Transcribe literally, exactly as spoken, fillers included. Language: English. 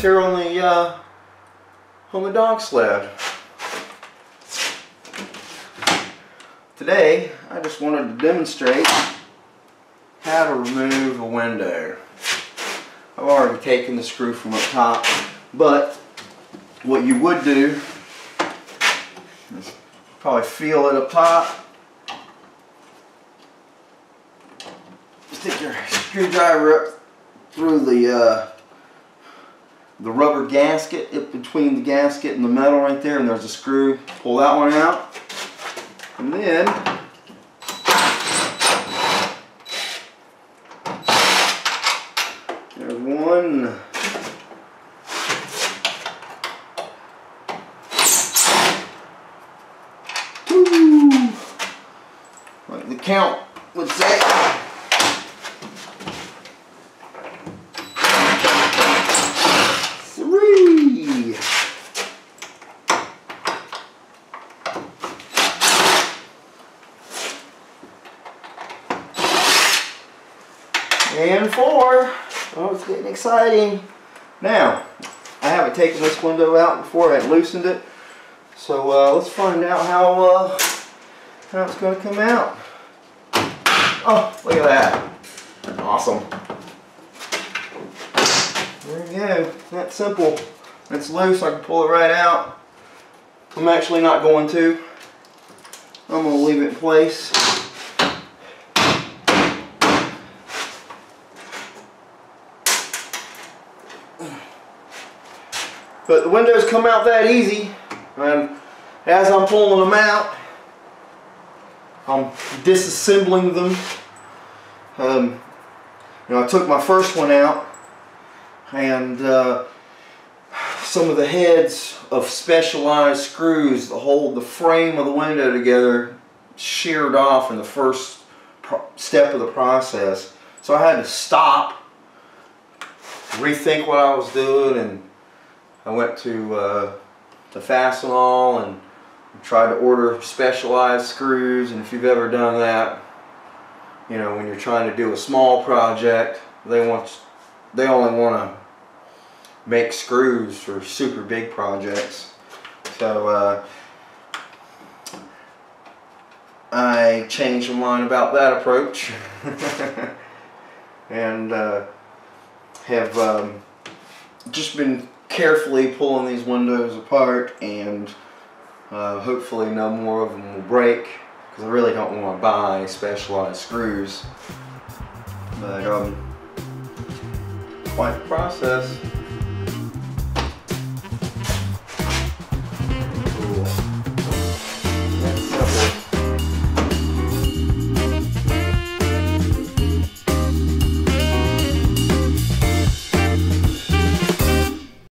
box here on the uh, on the dog sled. Today I just wanted to demonstrate how to remove a window. I've already taken the screw from up top, but what you would do is probably feel it up top. Stick your screwdriver up through the uh, the rubber gasket, up between the gasket and the metal right there, and there's a screw. Pull that one out, and then there's one. Woo! Like the count would say. And four. Oh, it's getting exciting. Now, I haven't taken this window out before. I loosened it. So uh, let's find out how, uh, how it's going to come out. Oh, look at that. That's awesome. There we go. That's simple. It's loose. I can pull it right out. I'm actually not going to. I'm going to leave it in place. But the windows come out that easy, and as I'm pulling them out, I'm disassembling them. Um, you know, I took my first one out, and uh, some of the heads of specialized screws that hold the frame of the window together sheared off in the first step of the process. So I had to stop, rethink what I was doing, and I went to uh, the Fastenal and tried to order specialized screws. And if you've ever done that, you know, when you're trying to do a small project, they want they only want to make screws for super big projects. So uh, I changed my mind about that approach, and uh, have um, just been carefully pulling these windows apart, and uh, hopefully no more of them will break, because I really don't want to buy specialized screws. But um, quite the process.